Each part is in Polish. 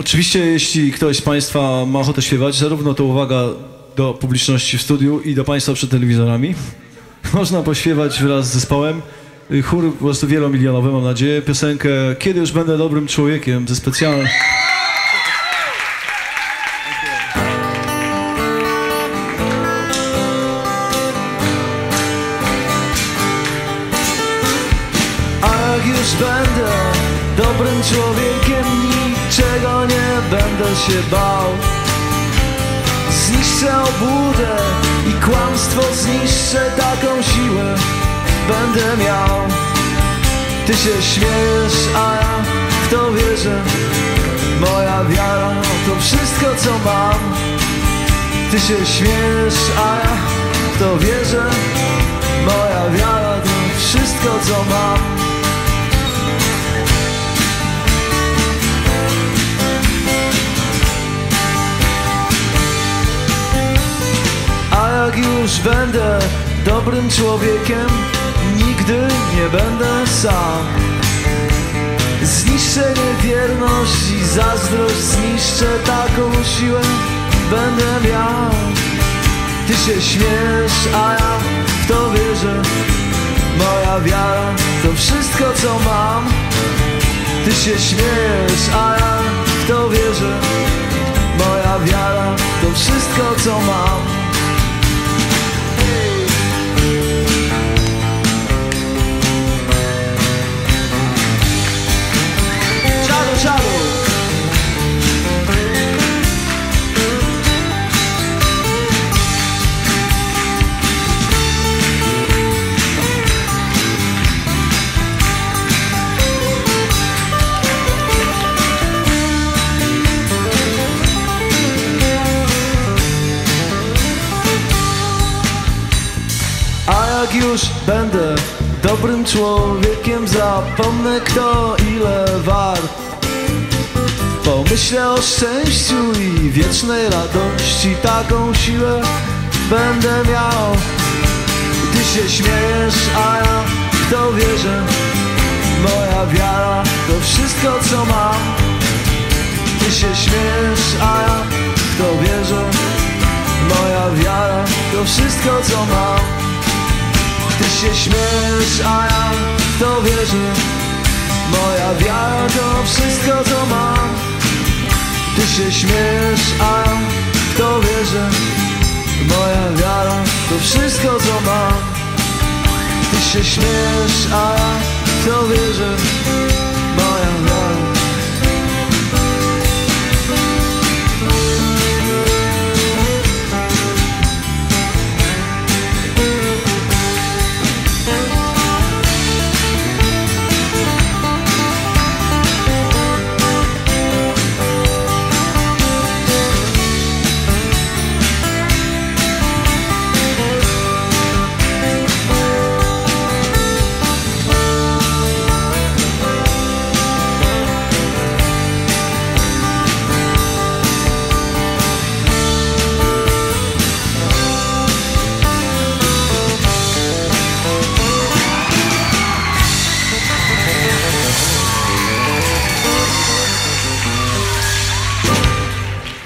Oczywiście, jeśli ktoś z Państwa ma ochotę śpiewać, zarówno to uwaga do publiczności w studiu i do Państwa przed telewizorami. Można pośpiewać wraz z zespołem. Chór po prostu wielomilionowy, mam nadzieję. Piosenkę Kiedy już będę dobrym człowiekiem ze specjalnym... Ach, już będę dobrym człowiekiem, niczego nie będę się bał. Zniszczę obłudę i kłamstwo, zniszczę taką siłę będę miał. Ty się śmiejesz, a ja w to wierzę. Moja wiara to wszystko, co mam. Ty się śmiejesz, a ja w to wierzę. Moja wiara to wszystko, co mam. Jak już będę dobrym człowiekiem, nigdy nie będę sam. Zniszczę niewierność i zazdrość, zniszczę taką siłę będę miał. Ty się śmiesz, a ja w to wierzę. Moja wiara to wszystko, co mam. Ty się śmiesz, a ja w to wierzę. Moja wiara to wszystko, co mam. Jak już będę dobrym człowiekiem, zapomnę kto ile wart. Pomyślę o szczęściu i wiecznej radości, taką siłę będę miał. Ty się śmiesz, a ja w to wierzę. Moja wiara to wszystko, co mam. Ty się śmiesz, a ja w to wierzę. Moja wiara to wszystko, co mam. Ty się śmiesz, a ja w to wierzę. Moja wiara to wszystko, co mam. Ty się śmiesz, a ja w to wierzę. Moja wiara to wszystko, co mam. Ty się śmiesz, a ja w to wierzę. Moja wiara.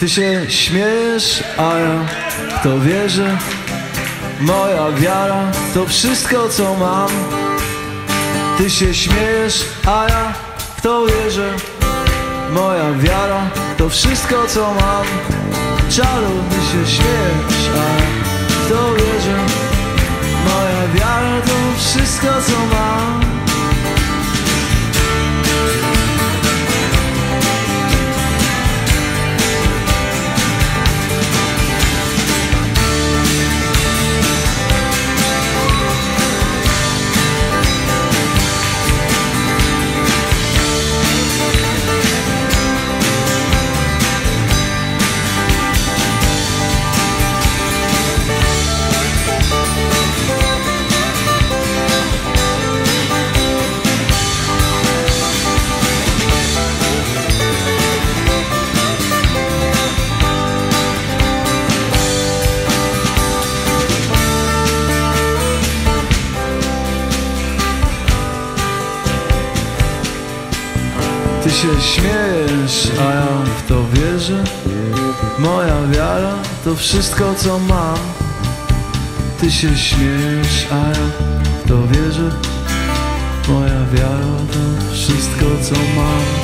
Ty się śmiesz, a ja w to wierzę. Moja wiara to wszystko, co mam. Ty się śmiesz, a ja w to wierzę. Moja wiara to wszystko, co mam. Czaru, ty się śmiesz, a ja w to wierzę. Moja wiara to wszystko, co mam. się śmiejesz, a ja w to wierzę. Moja wiara to wszystko, co mam. Ty się śmiejesz, a ja w to wierzę. Moja wiara to wszystko, co mam.